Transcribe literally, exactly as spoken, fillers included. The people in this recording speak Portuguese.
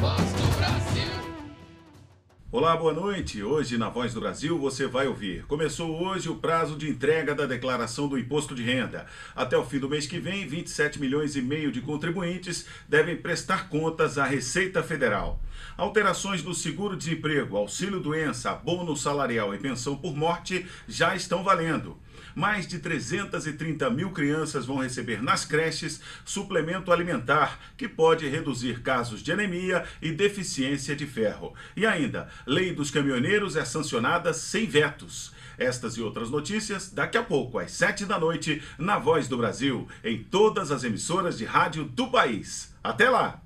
Voz do Brasil. Olá, boa noite. Hoje na Voz do Brasil você vai ouvir. Começou hoje o prazo de entrega da declaração do Imposto de Renda. Até o fim do mês que vem, vinte e sete milhões e meio de contribuintes devem prestar contas à Receita Federal. Alterações do seguro-desemprego, auxílio-doença, abono salarial e pensão por morte já estão valendo. Mais de trezentas e trinta mil crianças vão receber nas creches suplemento alimentar, que pode reduzir casos de anemia e deficiência de ferro. E ainda, lei dos caminhoneiros é sancionada sem vetos. Estas e outras notícias daqui a pouco, às sete da noite, na Voz do Brasil, em todas as emissoras de rádio do país. Até lá!